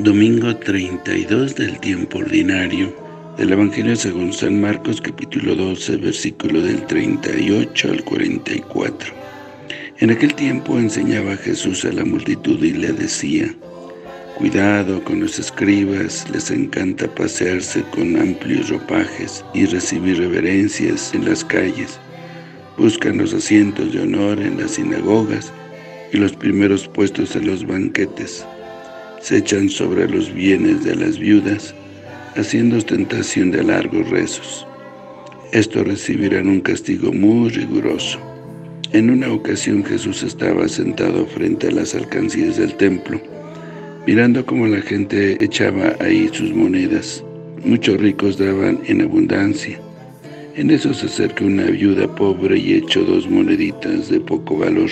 Domingo 32 del Tiempo Ordinario, del Evangelio según San Marcos, capítulo 12, versículo del 38 al 44. En aquel tiempo enseñaba Jesús a la multitud y le decía: «Cuidado con los escribas, les encanta pasearse con amplios ropajes y recibir reverencias en las calles. Buscan los asientos de honor en las sinagogas y los primeros puestos en los banquetes. Se echan sobre los bienes de las viudas, haciendo ostentación de largos rezos. Estos recibirán un castigo muy riguroso». En una ocasión Jesús estaba sentado frente a las alcancías del templo, mirando cómo la gente echaba ahí sus monedas. Muchos ricos daban en abundancia. En eso se acercó una viuda pobre y echó dos moneditas de poco valor.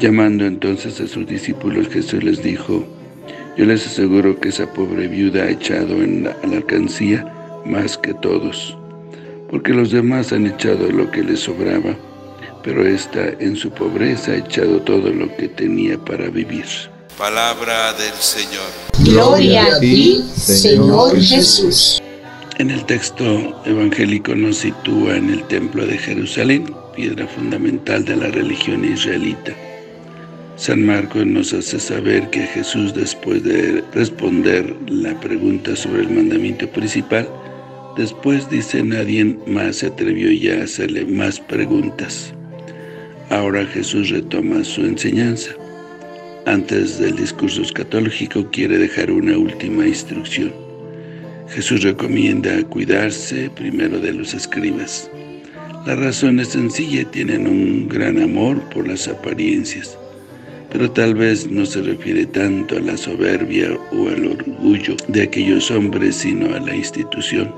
Llamando entonces a sus discípulos, Jesús les dijo: «Yo les aseguro que esa pobre viuda ha echado en la alcancía más que todos, porque los demás han echado lo que les sobraba, pero ésta en su pobreza ha echado todo lo que tenía para vivir». Palabra del Señor. Gloria a ti, Señor Jesús. En el texto evangélico nos sitúa en el templo de Jerusalén, piedra fundamental de la religión israelita. San Marcos nos hace saber que Jesús, después de responder la pregunta sobre el mandamiento principal, después dice: nadie más se atrevió ya a hacerle más preguntas. Ahora Jesús retoma su enseñanza. Antes del discurso escatológico quiere dejar una última instrucción. Jesús recomienda cuidarse primero de los escribas. La razón es sencilla: tienen un gran amor por las apariencias, pero tal vez no se refiere tanto a la soberbia o al orgullo de aquellos hombres, sino a la institución.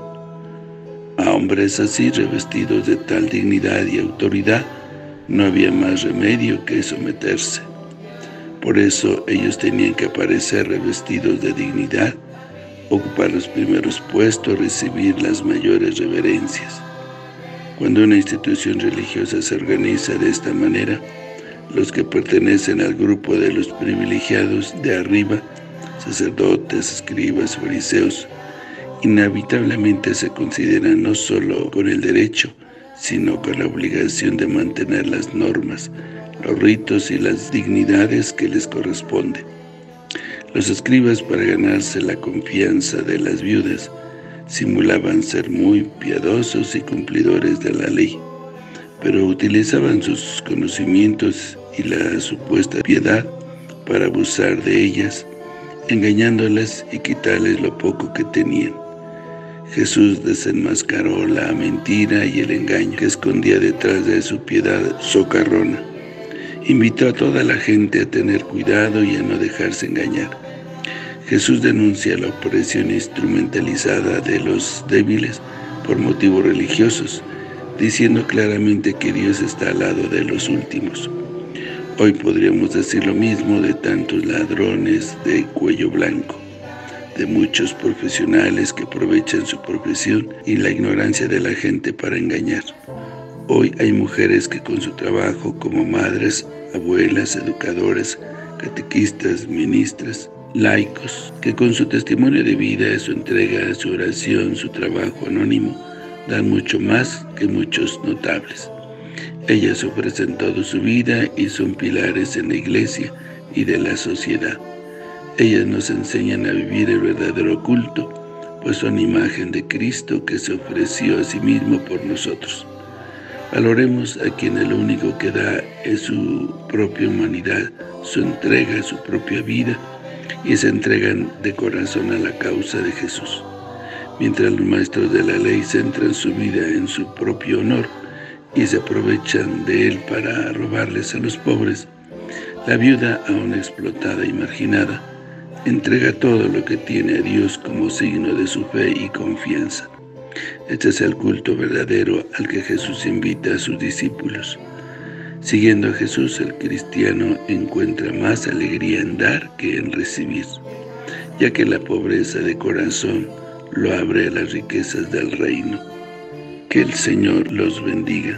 A hombres así, revestidos de tal dignidad y autoridad, no había más remedio que someterse. Por eso ellos tenían que aparecer revestidos de dignidad, ocupar los primeros puestos, recibir las mayores reverencias. Cuando una institución religiosa se organiza de esta manera, los que pertenecen al grupo de los privilegiados de arriba, sacerdotes, escribas, fariseos, inevitablemente se consideran no solo con el derecho, sino con la obligación de mantener las normas, los ritos y las dignidades que les corresponden. Los escribas, para ganarse la confianza de las viudas, simulaban ser muy piadosos y cumplidores de la ley, pero utilizaban sus conocimientos y la supuesta piedad para abusar de ellas, engañándolas y quitarles lo poco que tenían. Jesús desenmascaró la mentira y el engaño que escondía detrás de su piedad socarrona. Invitó a toda la gente a tener cuidado y a no dejarse engañar. Jesús denuncia la opresión instrumentalizada de los débiles por motivos religiosos, diciendo claramente que Dios está al lado de los últimos. Hoy podríamos decir lo mismo de tantos ladrones de cuello blanco, de muchos profesionales que aprovechan su profesión y la ignorancia de la gente para engañar. Hoy hay mujeres que con su trabajo como madres, abuelas, educadoras, catequistas, ministras, laicos, que con su testimonio de vida, su entrega, su oración, su trabajo anónimo, dan mucho más que muchos notables. Ellas ofrecen toda su vida y son pilares en la iglesia y de la sociedad. Ellas nos enseñan a vivir el verdadero culto, pues son imagen de Cristo que se ofreció a sí mismo por nosotros. Valoremos a quien el único que da es su propia humanidad, su entrega, su propia vida, y se entregan de corazón a la causa de Jesús. Mientras los maestros de la ley centran su vida en su propio honor y se aprovechan de él para robarles a los pobres, la viuda, aún explotada y marginada, Entrega todo lo que tiene a Dios como signo de su fe y confianza. Este es el culto verdadero al que Jesús invita a sus discípulos. Siguiendo a Jesús, el cristiano encuentra más alegría en dar que en recibir, ya que la pobreza de corazón lo abre a las riquezas del reino. Que el Señor los bendiga.